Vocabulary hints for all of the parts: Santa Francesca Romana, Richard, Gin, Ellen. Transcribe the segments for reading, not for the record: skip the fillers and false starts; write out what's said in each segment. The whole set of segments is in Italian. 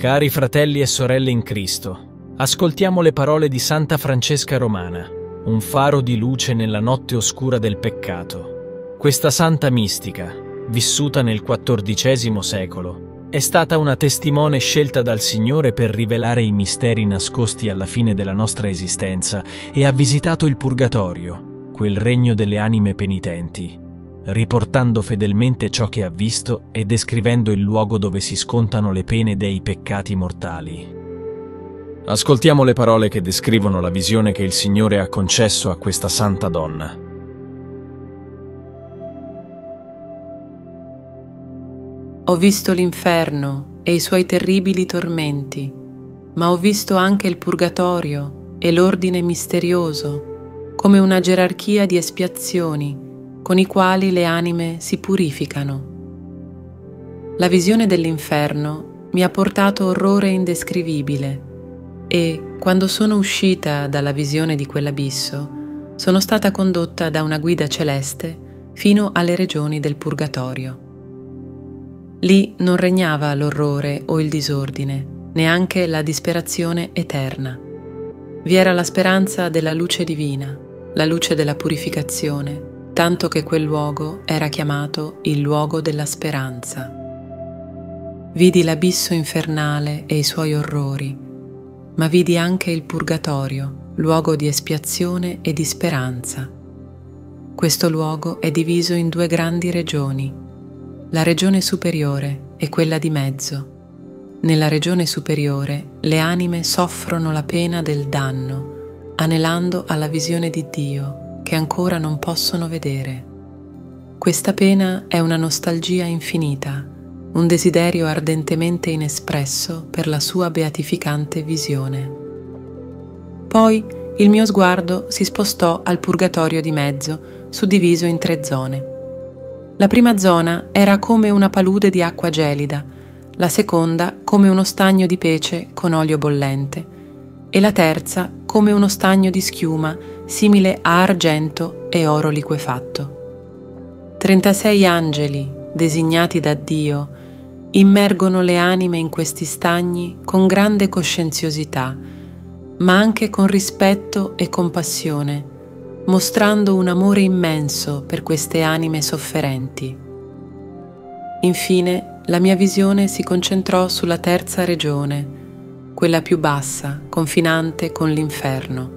Cari fratelli e sorelle in Cristo, ascoltiamo le parole di Santa Francesca Romana, un faro di luce nella notte oscura del peccato. Questa santa mistica, vissuta nel XIV secolo, è stata una testimone scelta dal Signore per rivelare i misteri nascosti alla fine della nostra esistenza e ha visitato il Purgatorio, quel regno delle anime penitenti, riportando fedelmente ciò che ha visto e descrivendo il luogo dove si scontano le pene dei peccati mortali. Ascoltiamo le parole che descrivono la visione che il Signore ha concesso a questa santa donna. Ho visto l'inferno e i suoi terribili tormenti, ma ho visto anche il purgatorio e l'ordine misterioso, come una gerarchia di espiazioni con i quali le anime si purificano. La visione dell'inferno mi ha portato orrore indescrivibile e, quando sono uscita dalla visione di quell'abisso, sono stata condotta da una guida celeste fino alle regioni del Purgatorio. Lì non regnava l'orrore o il disordine, neanche la disperazione eterna. Vi era la speranza della luce divina, la luce della purificazione, tanto che quel luogo era chiamato il luogo della speranza. Vidi l'abisso infernale e i suoi orrori, ma vidi anche il purgatorio, luogo di espiazione e di speranza. Questo luogo è diviso in due grandi regioni, la regione superiore e quella di mezzo. Nella regione superiore le anime soffrono la pena del danno, anelando alla visione di Dio, che ancora non possono vedere. Questa pena è una nostalgia infinita, un desiderio ardentemente inespresso per la sua beatificante visione. Poi il mio sguardo si spostò al purgatorio di mezzo, suddiviso in 3 zone. La prima zona era come una palude di acqua gelida, la seconda come uno stagno di pece con olio bollente e la terza come uno stagno di schiuma simile a argento e oro liquefatto. 36 angeli, designati da Dio, immergono le anime in questi stagni con grande coscienziosità, ma anche con rispetto e compassione, mostrando un amore immenso per queste anime sofferenti. Infine, la mia visione si concentrò sulla terza regione, quella più bassa, confinante con l'inferno.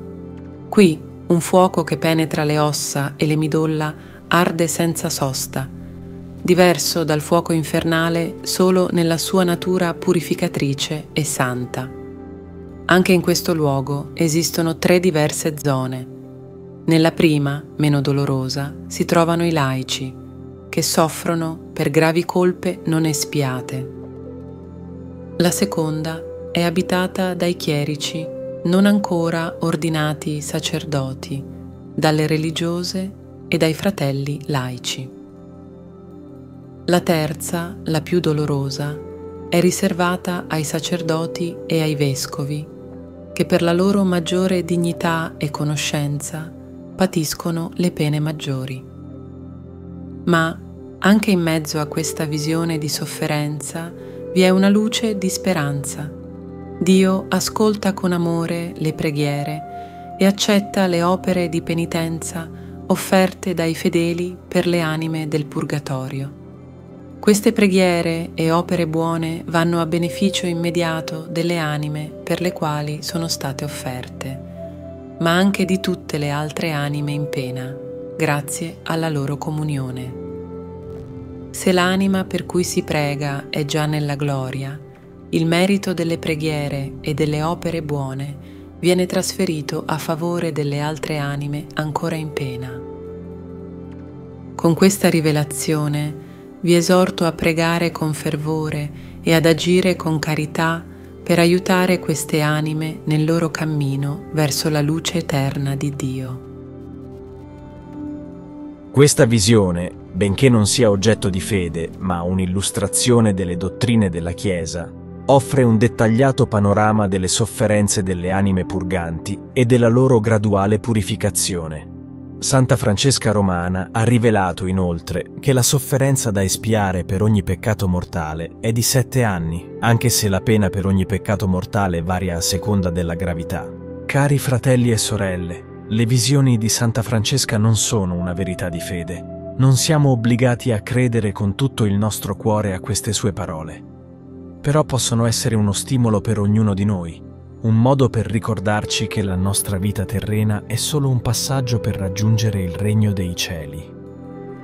Qui un fuoco che penetra le ossa e le midolla arde senza sosta, diverso dal fuoco infernale solo nella sua natura purificatrice e santa. Anche in questo luogo esistono 3 diverse zone. Nella prima, meno dolorosa, si trovano i laici, che soffrono per gravi colpe non espiate. La seconda è abitata dai chierici, non ancora ordinati sacerdoti, dalle religiose e dai fratelli laici. La terza, la più dolorosa, è riservata ai sacerdoti e ai vescovi, che per la loro maggiore dignità e conoscenza patiscono le pene maggiori. Ma anche in mezzo a questa visione di sofferenza vi è una luce di speranza. Dio ascolta con amore le preghiere e accetta le opere di penitenza offerte dai fedeli per le anime del purgatorio. Queste preghiere e opere buone vanno a beneficio immediato delle anime per le quali sono state offerte, ma anche di tutte le altre anime in pena, grazie alla loro comunione. Se l'anima per cui si prega è già nella gloria, il merito delle preghiere e delle opere buone viene trasferito a favore delle altre anime ancora in pena. Con questa rivelazione vi esorto a pregare con fervore e ad agire con carità per aiutare queste anime nel loro cammino verso la luce eterna di Dio. Questa visione, benché non sia oggetto di fede, ma un'illustrazione delle dottrine della Chiesa, offre un dettagliato panorama delle sofferenze delle anime purganti e della loro graduale purificazione. Santa Francesca Romana ha rivelato inoltre che la sofferenza da espiare per ogni peccato mortale è di 7 anni, anche se la pena per ogni peccato mortale varia a seconda della gravità. Cari fratelli e sorelle, le visioni di Santa Francesca non sono una verità di fede. Non siamo obbligati a credere con tutto il nostro cuore a queste sue parole. Però possono essere uno stimolo per ognuno di noi, un modo per ricordarci che la nostra vita terrena è solo un passaggio per raggiungere il regno dei cieli.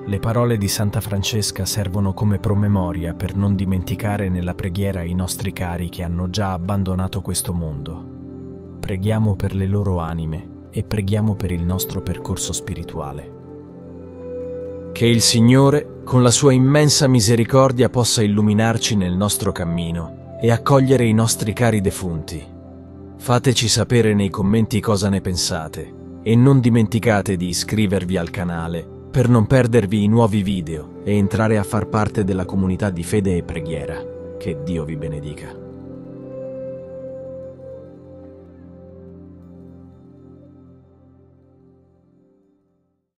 Le parole di Santa Francesca servono come promemoria per non dimenticare nella preghiera i nostri cari che hanno già abbandonato questo mondo. Preghiamo per le loro anime e preghiamo per il nostro percorso spirituale. Che il Signore, con la sua immensa misericordia, possa illuminarci nel nostro cammino e accogliere i nostri cari defunti. Fateci sapere nei commenti cosa ne pensate e non dimenticate di iscrivervi al canale per non perdervi i nuovi video e entrare a far parte della comunità di fede e preghiera. Che Dio vi benedica.